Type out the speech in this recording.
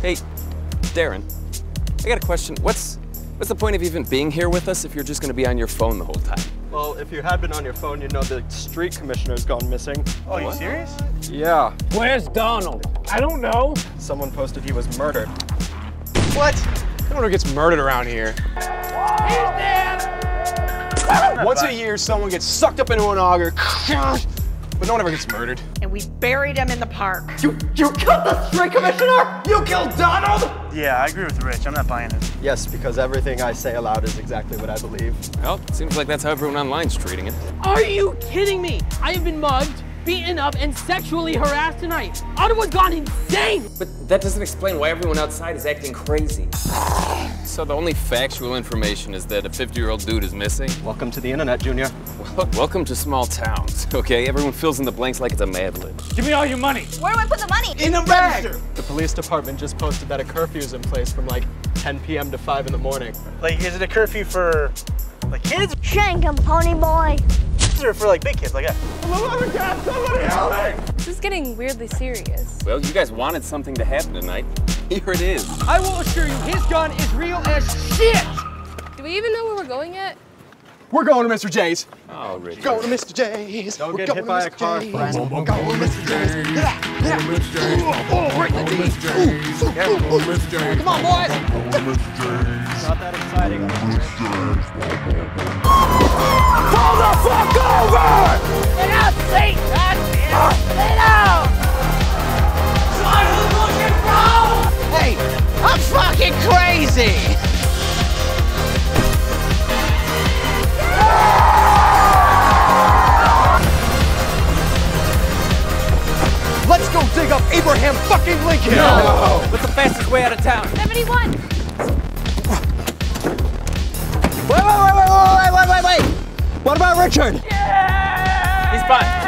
Hey, Darren, I got a question. What's the point of even being here with us if you're just gonna be on your phone the whole time? Well, if you had been on your phone, you'd know the street commissioner's gone missing. Oh, you serious? Yeah. Where's Donald? I don't know. Someone posted he was murdered. What? No one gets murdered around here. He's dead! Once a year, someone gets sucked up into an auger, but no one ever gets murdered. And we buried him in the park. You killed the street commissioner? You killed Donald? Yeah, I agree with Rich. I'm not buying it. Yes, because everything I say aloud is exactly what I believe. Well, it seems like that's how everyone online's treating it. Are you kidding me? I have been mugged, beaten up, and sexually harassed tonight. Ottawa's gone insane! But that doesn't explain why everyone outside is acting crazy. So the only factual information is that a 50-year-old dude is missing? Welcome to the internet, Junior. Welcome to small towns, okay? Everyone fills in the blanks like it's a Mad Lib. Give me all your money. Where do I put the money? In the bag! The police department just posted that a curfew's in place from like 10 p.m. to 5 in the morning. Like, is it a curfew for, like, kids? Shank 'em, pony boy. Or for like big kids like that. Oh my God, somebody help me! This is getting weirdly serious. Well, you guys wanted something to happen tonight. Here it is. I will assure you, his gun is real as shit! Do we even know where we're going yet? We're going to Mr. J's. Oh, Rich. We're going to Mr. J's. Don't get hit by a car. We're going to Mr. J's. Oh, right in the J's. Come on, boys. Not that exciting. Pull the fuck over! Get out, Satan! Get out! Son of a bullshit, bro! Hey, I'm fucking crazy! Let's go dig up Abraham fucking Lincoln! No! What's the fastest way out of town? 71! Wait! What about Richard? Yeah! He's fine.